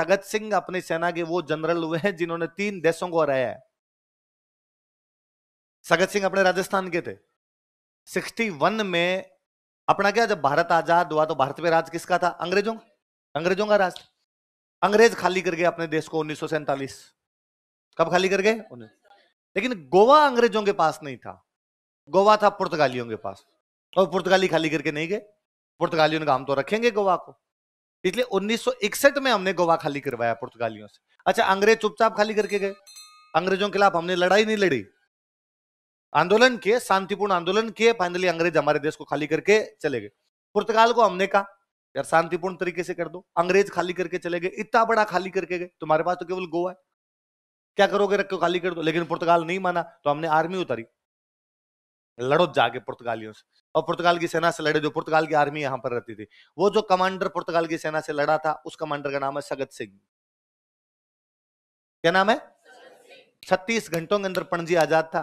सगत सिंह अपनी सेना के वो जनरल हुए हैं जिन्होंने 3 देशों को हराया है। सगत सिंह अपने राजस्थान के थे। 61 में अपना क्या, जब भारत आजाद हुआ तो भारत पे राज किसका था? अंग्रेजों का। अंग्रेजों का राज। अंग्रेज खाली कर गए अपने देश को 1947। कब खाली कर गए? लेकिन गोवा अंग्रेजों के पास नहीं था, गोवा था पुर्तगालियों के पास, और पुर्तगाली खाली करके नहीं गए। पुर्तगालियों ने कहा हम तो रखेंगे गोवा को, इसलिए 1961 में हमने गोवा खाली करवाया पुर्तगालियों से। अच्छा, अंग्रेज चुपचाप खाली करके गए, अंग्रेजों के खिलाफ हमने लड़ाई नहीं लड़ी, आंदोलन किए, शांतिपूर्ण आंदोलन किए, फाइनली अंग्रेज हमारे देश को खाली करके चले गए। पुर्तगाल को हमने कहा यार शांतिपूर्ण तरीके से कर दो, अंग्रेज खाली करके चले गए, इतना बड़ा खाली करके गए, तुम्हारे पास तो केवल गोवा है, क्या करोगे, रखो खाली कर दो। लेकिन पुर्तगाल नहीं माना तो हमने आर्मी उतारी, लड़ो जाके पुर्तगालियों से, और पुर्तगाल की सेना से लड़े। जो पुर्तगाल की आर्मी यहाँ पर रहती थी, वो जो कमांडर पुर्तगाल की सेना से लड़ा था, उस कमांडर का नाम है सगत सिंह। क्या नाम है? 36 घंटों के अंदर पणजी आजाद था,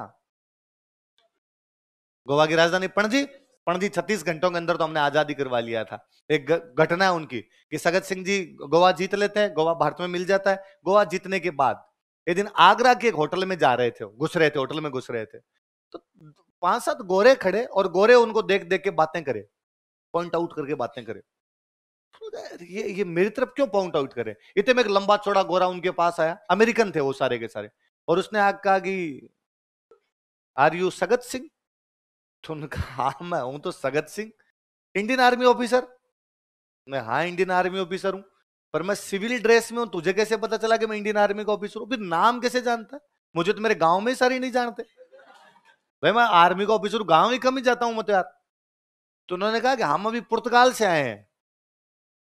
गोवा की राजधानी पणजी। पणजी 36 घंटों के अंदर तो हमने आजादी करवा लिया था। एक घटना है उनकी कि सगत सिंह जी गोवा जीत लेते हैं, गोवा भारत में मिल जाता है। गोवा जीतने के बाद एक दिन आगरा के एक होटल में जा रहे थे, घुस रहे थे, होटल में घुस रहे थे तो 5-7 गोरे खड़े, और गोरे उनको देख देख के बातें करे, पॉइंट आउट करके बातें करे। ये मेरी तरफ क्यों पॉइंट आउट करे? इतने में एक लंबा चौड़ा गोरा उनके पास आया, अमेरिकन थे वो सारे के सारे, और उसने आके कहा कि आर यू सगत सिंह? तो उन्होंने कहा हाँ मैं हूं तो Sagat Singh, Indian army officer. मैं हाँ इंडियन आर्मी ऑफिसर हूँ, पर मैं सिविल ड्रेस में हूँ, तुझे कैसे पता चला कि मैं इंडियन आर्मी का ऑफिसर हूँ? फिर नाम कैसे जानता? मुझे तो मेरे गाँव में सारे नहीं जानते भाई, मैं आर्मी का ऑफिसर गांव ही कम ही जाता हूं मैं तो यार। तो उन्होंने कहा कि हम अभी पुर्तगाल से आए हैं,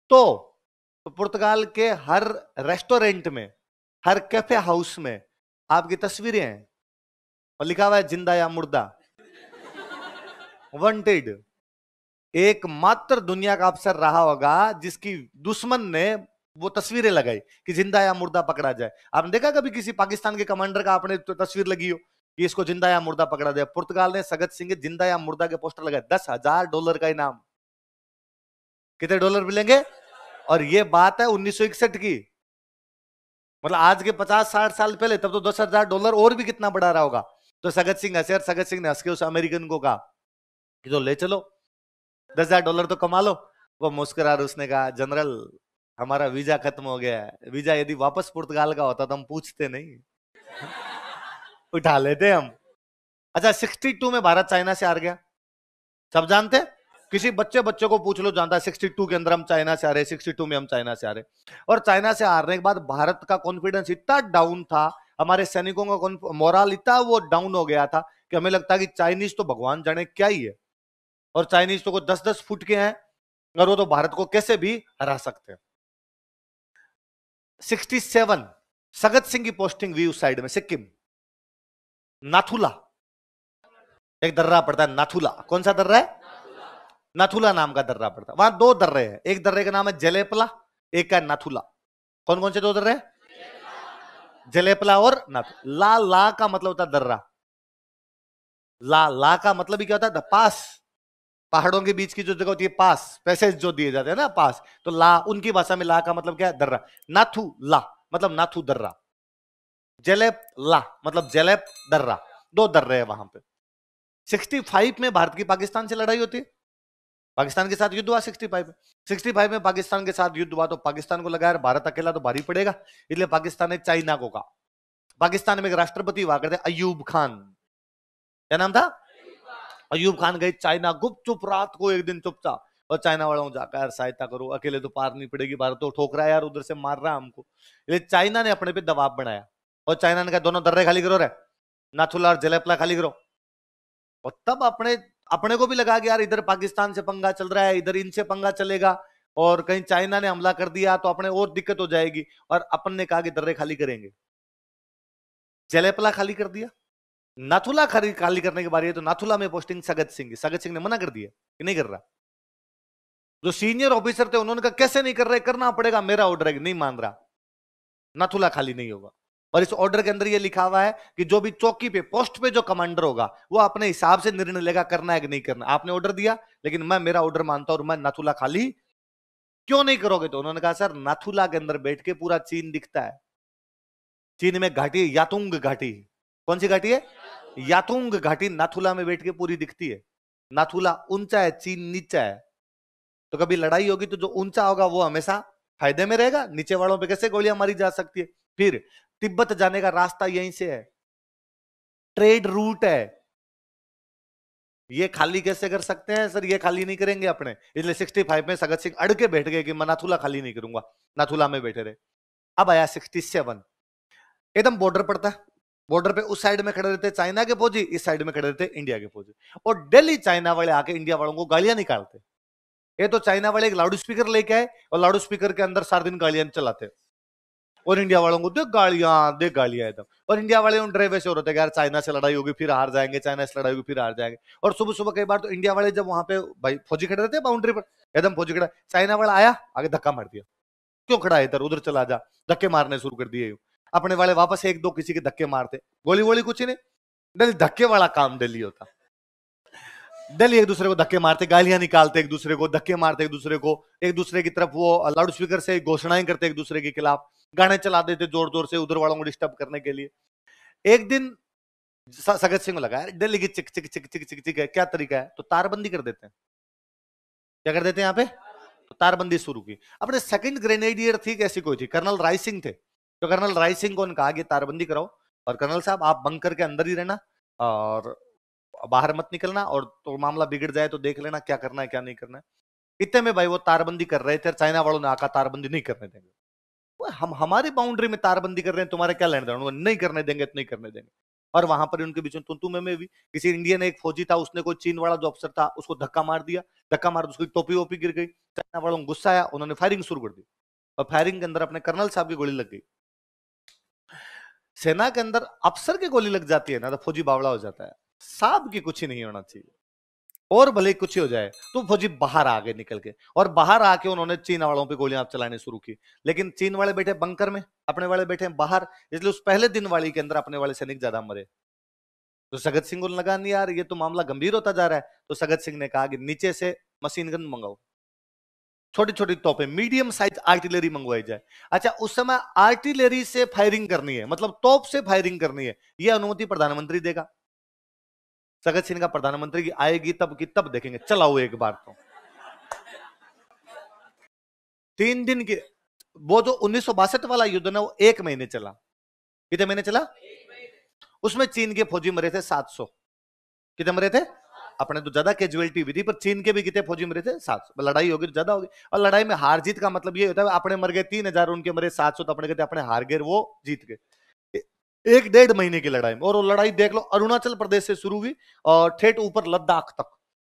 तो पुर्तगाल के हर रेस्टोरेंट में, हर कैफे हाउस में आपकी तस्वीरें हैं और लिखा हुआ है जिंदा या मुर्दा, वांटेड। एकमात्र दुनिया का अफसर रहा होगा जिसकी दुश्मन ने वो तस्वीरें लगाई कि जिंदा या मुर्दा पकड़ा जाए। आपने देखा कभी किसी पाकिस्तान के कमांडर का आपने तस्वीर लगी हो कि इसको जिंदा या मुर्दा पकड़ा जाए? पुर्तगाल ने सगत सिंह के जिंदा या मुर्दा के पोस्टर लगाए। $10,000 का इनाम। कितने डॉलर मिलेंगे? और ये बात है 1961 की, मतलब आज के 50-60 साल पहले, तब तो $10,000 और भी कितना बढ़ा रहा होगा। तो सगत सिंह हंसे, और सगत सिंह ने हंस के उस अमेरिकन को कहा कि तो ले चलो $10,000 तो कमा लो। वो मुस्कुरा, उसने कहा जनरल हमारा वीजा खत्म हो गया है, वीजा यदि वापस पुर्तगाल का होता तो हम पूछते नहीं, उठा लेते हम। अच्छा, 62 में भारत चाइना से हार गया, सब जानते हैं, किसी बच्चे को पूछ लो जानता है 62 के अंदर हम चाइना से हारे, 62 में हम चाइना से हारे। और चाइना से हारने के बाद भारत का कॉन्फिडेंस इतना डाउन था, हमारे सैनिकों का मोरल इतना वो डाउन हो गया था कि हमें लगता कि चाइनीज तो भगवान जाने क्या ही है, और चाइनीज तो को 10-10 फुट के हैं, और वो तो भारत को कैसे भी हरा सकते हैं। 67 सगत सिंह की पोस्टिंग व्यू साइड में, सिक्किम, नाथुला। एक दर्रा पड़ता है नाथुला। कौन सा दर्रा है? नाथुला नाम का दर्रा पड़ता है। वहां 2 दर्रे हैं, एक दर्रे का नाम है जलेपला, एक का नाथुला। कौन कौन से 2 दर्रे? जलेपला और नाथुला। ला ला का मतलब होता है दर्रा, ला ला का मतलब ही क्या होता है? पास। पहाड़ों के बीच की जो जगह होती है, पास, पैसेज जो दिए जाते हैं ना, पास, तो ला, उनकी भाषा में ला का मतलब क्या है? दर्रा। नाथू ला मतलब नाथू दर्रा, जलेप ला मतलब जलेप दर्रा। 2 दर्रे हैं वहां पे। 65 में भारत की पाकिस्तान से लड़ाई होती है, पाकिस्तान के साथ युद्ध हुआ 65 में। 65 में पाकिस्तान के साथ युद्ध हुआ तो पाकिस्तान को लगा यार भारत अकेला तो भारी पड़ेगा, इसलिए पाकिस्तान ने चाइना को कहा। पाकिस्तान में एक राष्ट्रपति हुआ करते अयूब खान, क्या नाम था? अयूब खान गए चाइना गुपचुप रात को एक दिन चुपचाप, और चाइना वालों जाकर यार सहायता करो, अकेले तो पार नहीं पड़ेगी, भारत तो ठोक रहा है यार, उधर से मार रहा है हमको। इसलिए चाइना ने अपने पे दबाव बनाया, और चाइना ने कहा दोनों दर्रे खाली करो रे, नाथुला और जलेपला खाली करो। और तब अपने को भी लगा कि यार इधर पाकिस्तान से पंगा चल रहा है, इधर इनसे पंगा चलेगा, और कहीं चाइना ने हमला कर दिया तो अपने और दिक्कत हो जाएगी, और अपन ने कहा कि दर्रे खाली करेंगे। जलेपला खाली कर दिया, नाथुला खाली करने के बारे तो नाथुला में पोस्टिंग सगत सिंह की। सगत सिंह ने मना कर दिया कि नहीं कर रहा। जो सीनियर ऑफिसर थे उन्होंने कहा कैसे नहीं कर रहे, करना पड़ेगा, मेरा ऑर्डर है, नहीं मान रहा, नाथुला खाली नहीं होगा। और इस ऑर्डर के अंदर ये लिखा हुआ है कि जो भी चौकी पे, पोस्ट पे जो कमांडर होगा वो अपने हिसाब से निर्णय लेगा करना है कि नहीं करना। आपने ऑर्डर दिया, लेकिन मैं मेरा ऑर्डर मानता हूं और मैं नाथुला खाली क्यों नहीं करोगे? तो उन्होंने कहा सर नाथुला के अंदर बैठ के पूरा चीन दिखता है, चीन में घाटी यातुंग घाटी, कौन सी घाटी है? यातुंग घाटी नाथुला में बैठ के पूरी दिखती है। नाथुला ऊंचा है, चीन नीचा है, तो कभी लड़ाई होगी तो जो ऊंचा होगा वो हमेशा फायदे में रहेगा, नीचे वालों पे कैसे गोलियां मारी जा सकती है। फिर तिब्बत जाने का रास्ता यहीं से है, ट्रेड रूट है, ये खाली कैसे कर सकते हैं सर? ये खाली नहीं करेंगे अपने, इसलिए 65 में सगत सिंह अड़के बैठ गए कि मैं नाथुला खाली नहीं करूंगा, नाथुला में बैठे रहे। अब आया 67, एकदम बॉर्डर पड़ता है, बॉर्डर पे उस साइड में खड़े रहते चाइना के फौजी, इस साइड में खड़े रहते इंडिया के फौजी, और डेली चाइना वाले आके इंडिया वालों को गालियां निकालते। ये तो चाइना वाले एक लाउड स्पीकर लेके आए और लाउड स्पीकर के अंदर सारा दिन गालियां चलाते और इंडिया वालों को देख गालियां, देख गालियां एकदम। और इंडिया वाले उन डरे वैसे हो रहे थे यार चाइना से लड़ाई होगी फिर हार जाएंगे, चाइना से लड़ाई होगी फिर हार जाएंगे। और सुबह सुबह कई बार तो इंडिया वाले जब वहां पे भाई फौजी खड़े रहते बाउंड्री पर, एकदम फौजी खड़ा, चाइना वाला आया आगे धक्का मार दिया, क्यों खड़ा है इधर, उधर चला जा, धक्के मारने शुरू कर दिए। अपने वाले वापस एक दो किसी के धक्के मारते, गोली वोली कुछ ही नहीं, धक्के वाला काम दिल्ली होता। दिल्ली एक दूसरे को धक्के मारते, गालियां निकालते एक दूसरे को, धक्के मारते एक दूसरे की तरफ, वो लाउड स्पीकर से घोषणाएं करते एक दूसरे के खिलाफ, गाने चला देते जोर जोर से उधर वालों को डिस्टर्ब करने के लिए। एक दिन सगत सिंह लगा यार दिल्ली की चिक चिक चिक चिक चिक चिक है, क्या तरीका है, तो तारबंदी कर देते हैं। क्या कर देते हैं यहाँ पे? तो तारबंदी शुरू की। अपने सेकंड ग्रेनेडियर थी कैसी कोई थी, कर्नल राय सिंह थे, तो कर्नल राय सिंह को उनका आगे तारबंदी कराओ और कर्नल साहब आप बंकर के अंदर ही रहना और बाहर मत निकलना, और तो मामला बिगड़ जाए तो देख लेना क्या करना है क्या नहीं करना है। इतने में भाई वो तारबंदी कर रहे थे, चाइना वालों ने आका तारबंदी नहीं करने देंगे, हम हमारी बाउंड्री में तारबंदी कर रहे हैं, तुम्हारे क्या लेने देना, नहीं करने देंगे तो नहीं करने देंगे। और वहां पर उनके बीच में तू-तू में भी किसी इंडियन एक फौजी था, उसने कोई चीन वाला जो अफसर था उसको धक्का मार दिया, धक्का मार उसकी टोपी वोपी गिर गई, चाइना वालों को गुस्सा आया, उन्होंने फायरिंग शुरू कर दी और फायरिंग के अंदर अपने कर्नल साहब की गोली लग गई। सेना के अंदर अफसर की गोली लग जाती है ना तो फौजी बावड़ा हो जाता है, साहब की कुछ ही नहीं होना चाहिए, और भले कुछ ही हो जाए। तो फौजी बाहर आ गए निकल के, और बाहर आके उन्होंने चीन वालों पे गोलियां चलाने शुरू की, लेकिन चीन वाले बैठे बंकर में, अपने वाले बैठे बाहर, इसलिए उस पहले दिन वाली के अंदर अपने वाले सैनिक ज्यादा मरे। तो सगत सिंह को लगा नहीं यार ये तो मामला गंभीर होता जा रहा है, तो सगत सिंह ने कहा कि नीचे से मशीन गन मंगाओ, छोटी छोटी तोपें, मीडियम साइज आर्टिलरी मंगवाई जाए। अच्छा उस समय आर्टिलरी से फायरिंग करनी है, मतलब तोप से फायरिंग करनी है, यह अनुमति प्रधानमंत्री देगा। सगत सिंह का प्रधानमंत्री की आएगी तब की तब देखेंगे, चलाओ एक बार। तो 3 दिन के वो जो 1962 वाला युद्ध ना वो 1 महीने चला। कितने महीने चला? 1 महीने। उसमें चीन के फौजी मरे थे 700। कितने मरे थे? अपने तो ज्यादा कैजुअलिटी हुई थी पर चीन के भी कितने फौजी मरे थे? 700। लड़ाई होगी तो ज्यादा होगी, और लड़ाई में हार जीत का मतलब ये होता है अपने मर गए 3000, उनके मरे 700, तो अपने कहते अपने हार गए वो जीत गए। 1-1.5 महीने की लड़ाई में, और वो लड़ाई देख लो अरुणाचल प्रदेश से शुरू हुई और ठेठ ऊपर लद्दाख तक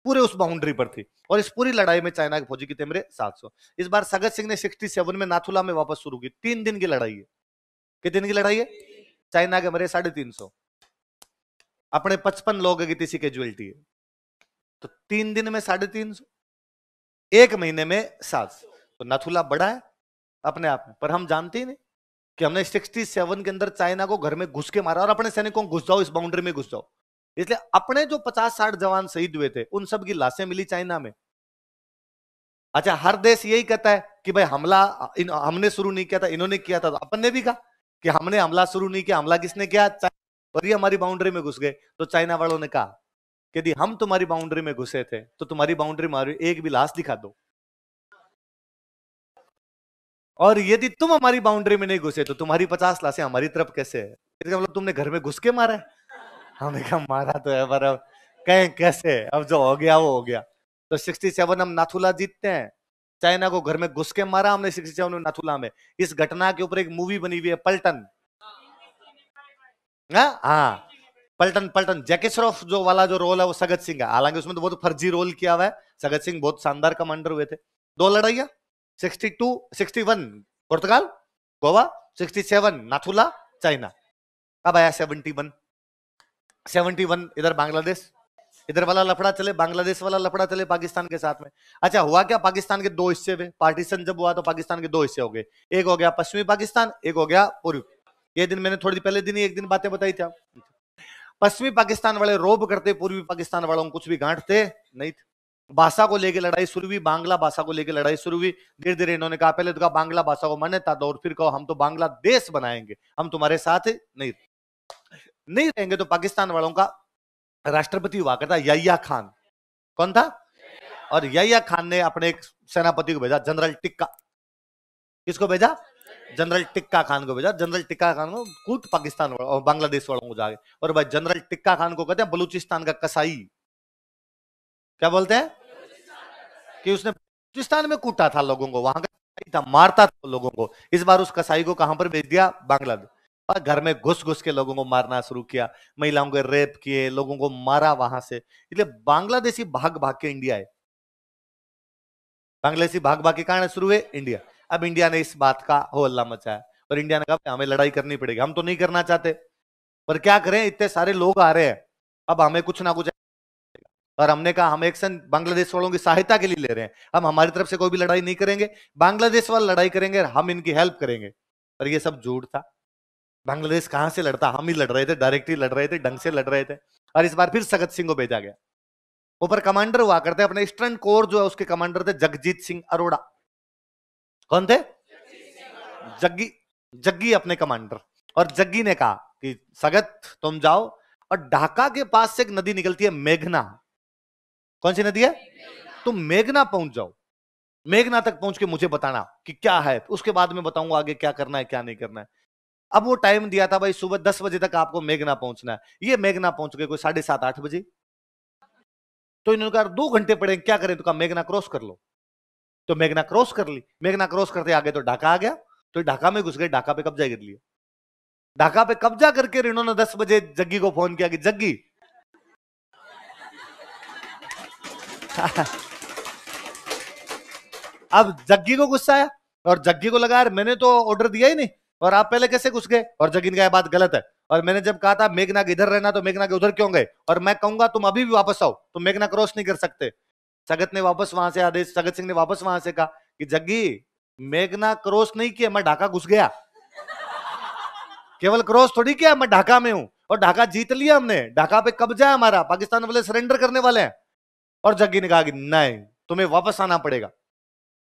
पूरे उस बाउंड्री पर थी। और इस पूरी लड़ाई में चाइना के फौजी कितने मरे? 700। इस बार सगत सिंह ने 67 में नाथुला में वापस शुरू की। 3 दिन की लड़ाई है। कितने दिन की लड़ाई है? चाइना के मरे 350, अपने 55 लोग की तीसरी कैजुअलिटी है। तो 3 दिन में 350, 1 महीने में 700, तो नाथुला बड़ा है अपने आप में। पर हम जानते ही नहीं कि हमने 67 के अंदर चाइना को घर में घुस के मारा और अपने सैनिकों को घुस जाओ, इस बाउंड्री में घुस जाओ। इसलिए अपने जो 50-60 जवान शहीद हुए थे उन सब की लाशें मिली चाइना में। अच्छा हर देश यही कहता है कि भाई हमला हमने शुरू नहीं किया था, इन्होंने किया था। तो अपन ने भी कहा कि हमने हमला शुरू नहीं किया, हमला किसने किया? और ये हमारी बाउंड्री में घुस गए। तो चाइना वालों ने कहा कि यदि हम तुम्हारी बाउंड्री में घुसे थे तो तुम्हारी बाउंड्री में एक भी लाश दिखा दो, और यदि तुम हमारी बाउंड्री में नहीं घुसे तो तुम्हारी 50 लाशें हमारी तरफ कैसे है? इसका मतलब तुमने घर में घुस के मारा है। हमने कहा मारा तो है पर अब कहें कैसे, अब जो हो गया वो हो गया। तो 67 हम नाथुला जीतते हैं, चाइना को घर में घुस के मारा हमने 67 में नाथुला में। इस घटना के ऊपर एक मूवी बनी हुई है पल्टन। हाँ पल्टन जैकेश्रॉफ जो वाला जो रोल है वो सगत सिंह है, हालांकि उसमें तो बहुत फर्जी रोल किया हुआ है। सगत सिंह बहुत शानदार कमांडर हुए थे। 2 लड़ाइया 62, 61 पुर्तगाल गोवा, 67 नाथुला चाइना। अब आया 71 इधर बांग्लादेश, इधर वाला लफड़ा चले, बांग्लादेश वाला लफड़ा चले पाकिस्तान के साथ में। अच्छा हुआ क्या, पाकिस्तान के 2 हिस्से हुए, पार्टीशन जब हुआ तो पाकिस्तान के 2 हिस्से हो गए, एक हो गया पश्चिमी पाकिस्तान, एक हो गया पूर्वी। ये दिन मैंने थोड़ी पहले दिन ही एक दिन बातें बताई थी। पश्चिमी पाकिस्तान वाले रोब करते, पूर्वी पाकिस्तान वालों को कुछ भी गांठते नहीं थे। भाषा को लेकर लड़ाई शुरू हुई, बांग्ला भाषा को लेकर लड़ाई शुरू हुई। धीरे धीरे इन्होंने कहा, पहले तो कहा बांग्ला भाषा को मान्यता दो और फिर कहो हम तो बांग्लादेश बनाएंगे, हम तुम्हारे साथ नहीं रहेंगे। तो पाकिस्तान वालों का राष्ट्रपति हुआ करता याह्या खान, कौन था? और याह्या खान ने अपने एक सेनापति को भेजा, जनरल टिक्का, किसको भेजा? जनरल टिक्का खान को भेजा। जनरल टिक्का खान को खुद पाकिस्तान और बांग्लादेश वालों को जागे, और भाई जनरल टिक्का खान को कहते हैं बलूचिस्तान का कसाई। क्या बोलते हैं कि उसने बलूचिस्तान में कूटा था लोगों को, वहां का मारता था लोगों को। इस बार उस कसाई को कहां पर भेज दिया? बांग्लादेश। और घर में घुस घुस के लोगों को मारना शुरू किया, महिलाओं को रेप किए, लोगों को मारा वहां से। इसलिए बांग्लादेशी भाग भाग के इंडिया है, बांग्लादेशी भाग भाग के कारण शुरू है इंडिया। अब इंडिया ने इस बात का हो हल्ला मचाया और इंडिया ने कहा हमें लड़ाई करनी पड़ेगी, हम तो नहीं करना चाहते पर क्या करें, इतने सारे लोग आ रहे हैं, अब हमें कुछ ना कुछ। और हमने कहा हम एक्शन बांग्लादेश वालों की सहायता के लिए ले रहे हैं, हम हमारी तरफ से कोई भी लड़ाई नहीं करेंगे, बांग्लादेश वाले लड़ाई करेंगे, हम इनकी हेल्प करेंगे। पर यह सब झूठ था, बांग्लादेश कहां से लड़ता, हम ही लड़ रहे थे, डायरेक्टली लड़ रहे थे, ढंग से लड़ रहे थे। और इस बार फिर सगत सिंह को भेजा गया, ऊपर कमांडर हुआ करते अपने ईस्टर्न कोर जो है उसके कमांडर थे जगजीत सिंह अरोड़ा, कौन थे? जग्गी, जग्गी अपने कमांडर। और जग्गी ने कहा कि सगत तुम जाओ, और ढाका के पास से एक नदी निकलती है मेघना, कौन सी नदी है? तुम मेघना पहुंच जाओ, मेघना तक पहुंच के मुझे बताना कि क्या है, उसके बाद मैं बताऊंगा आगे क्या करना है क्या नहीं करना है। अब वो टाइम दिया था भाई सुबह 10 बजे तक आपको मेघना पहुंचना है। ये मेघना पहुंच गए कोई 7:30 8 बजे, तो इन्होंने कहा 2 घंटे पड़े क्या करें, तो कहा मेघना क्रॉस कर लो। तो मेघना क्रॉस कर ली, मेघना क्रॉस करते आगे तो ढाका आ गया, तो ढाका में घुस गए, ढाका पे कब्जा कर लिया। ढाका पे कब्जा करके इन्होंने 10 बजे जग्गी को फोन किया कि जग्गी अब जग्गी को गुस्सा आया और जग्गी को लगा यार मैंने तो ऑर्डर दिया ही नहीं और आप पहले कैसे घुस गए, और जग्गी ने कहा बात गलत है, और मैंने जब कहा था मेघना के इधर रहना तो मेघना के उधर क्यों गए, और मैं कहूंगा तुम अभी भी वापस आओ तो मेघना क्रॉस नहीं कर सकते। सगत ने वापस वहां से आदेश, सगत सिंह ने वापस वहां से कहा कि जग्गी मेघना क्रॉस नहीं किया, मैं ढाका घुस गया, केवल क्रॉस थोड़ी किया, मैं ढाका में हूं और ढाका जीत लिया हमने, ढाका पे कब्जा है हमारा, पाकिस्तान वाले सरेंडर करने वाले हैं। और जग्गी ने कहा कि नहीं तुम्हें वापस आना पड़ेगा।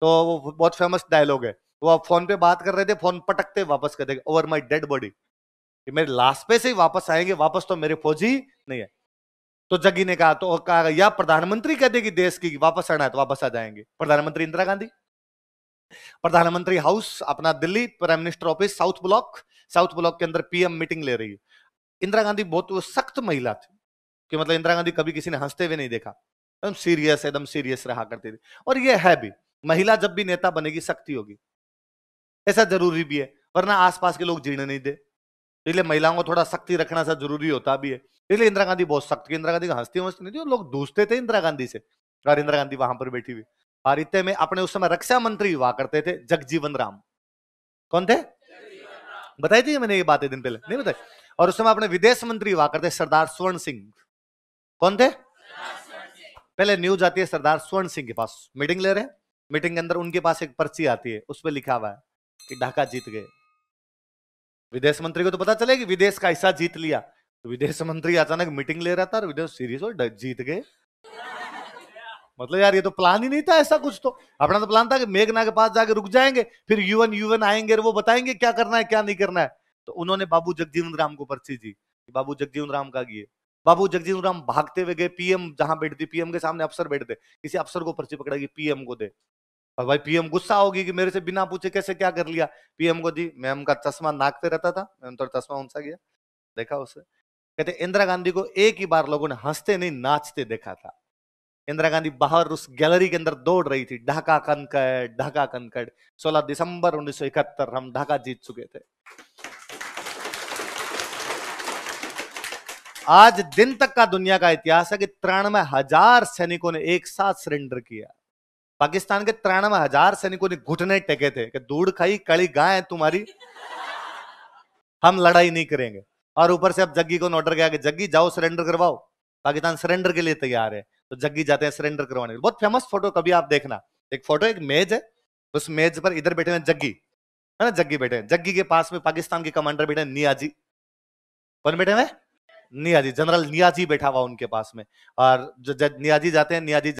तो वो बहुत फेमस डायलॉग है, वो आप फोन पे बात कर रहे थे, फोन पटकते वापस कर देगा ओवर माई डेड बॉडी, मेरे लाश पे से ही वापस आएंगे, वापस तो मेरे फौजी नहीं है। तो जग्गी ने कहा तो कहा या प्रधानमंत्री कह देगी देश की वापस आना है तो वापस आ जाएंगे। प्रधानमंत्री इंदिरा गांधी, प्रधानमंत्री हाउस अपना Delhi, prime minister office south block, south block के अंदर पीएम मीटिंग ले रही है। इंदिरा गांधी बहुत वो सख्त महिला थी कि मतलब इंदिरा गांधी कभी किसी ने हंसते हुए नहीं देखा, एकदम सीरियस, एकदम सीरियस रहा करती थी। और ये है भी, महिला जब भी नेता बनेगी सख्ती होगी, ऐसा जरूरी भी है, वरना आसपास के लोग जीने नहीं दे, इसलिए महिलाओं को थोड़ा सख्ती रखना सा जरूरी होता भी है। इसलिए इंदिरा गांधी बहुत सख्त, इंदिरा गांधी हंसती हंसती नहीं थी और लोग दूसते थे इंदिरा गांधी से, और इंदिरा गांधी वहां पर बैठी हुई। और इतने में अपने उस समय रक्षा मंत्री हुआ करते थे जगजीवन राम, कौन थे? बताई थी मैंने ये बातें दिन पहले, नहीं बताई। और उस समय अपने विदेश मंत्री हुआ करते सरदार सुवर्ण सिंह, कौन थे? पहले न्यूज आती है सरदार सुवर्ण सिंह के पास, मीटिंग ले रहे हैं, मीटिंग के अंदर उनके पास एक पर्ची आती है, उस पर लिखा हुआ है कि ढाका जीत गए। विदेश मंत्री को तो पता चले कि विदेश का हिस्सा जीत लिया, तो विदेश मंत्री अचानक मीटिंग ले रहा था और विदेश सीरियस हो जीत गए, मतलब यार ये तो प्लान ही नहीं था ऐसा कुछ। तो अपना तो प्लान था कि मेघना के पास जाके रुक जाएंगे, फिर यूएन आएंगे, वो बताएंगे क्या करना है क्या नहीं करना है। तो उन्होंने बाबू जगजीवन राम को पर्ची दी, बाबू जगजीवन राम का गिए, बाबू जगजीवन राम भागते हुए गए पीएम जहां बैठती, पीएम के सामने अफसर बैठते, किसी अफसर को पर्ची पकड़ा कि पीएम को दे। और भाई पीएम गुस्सा होगी कि मेरे से बिना पूछे कैसे क्या कर लिया, पीएम को दी। मैम का चश्मा नाक पे रहता था, मैम तो चश्मा उनसा गया, देखा उसे। कहते इंदिरा गांधी को एक ही बार लोगों ने हंसते नहीं नाचते देखा था। इंदिरा गांधी बाहर उस गैलरी के अंदर दौड़ रही थी, ढाका कनकड़ ढाका कनकड़। 16 दिसंबर 1971 हम ढाका जीत चुके थे। आज दिन तक का दुनिया का इतिहास है कि 93,000 सैनिकों ने एक साथ सरेंडर किया। पाकिस्तान के 93,000 सैनिकों ने घुटने टेके थे कि दूध खाई काली गाय है तुम्हारी, हम लड़ाई नहीं करेंगे। और ऊपर से अब जग्गी को ऑर्डर गया कि जग्गी जाओ सरेंडर करवाओ, पाकिस्तान सरेंडर के लिए तैयार है। तो जग्गी जाते हैं सरेंडर करवाने के लिए। बहुत फेमस फोटो कभी आप देखना, एक फोटो, एक मेज है, उस मेज पर इधर बैठे हैं जग्गी, है ना, जग्गी बैठे हैं, जग्गी के पास में पाकिस्तान के कमांडर बैठे हैं नियाजी, कौन बैठे हुए? नियाजी, जनरल नियाजी बैठा हुआ उनके पास में। और नियाजी जाते हैं, नियाजी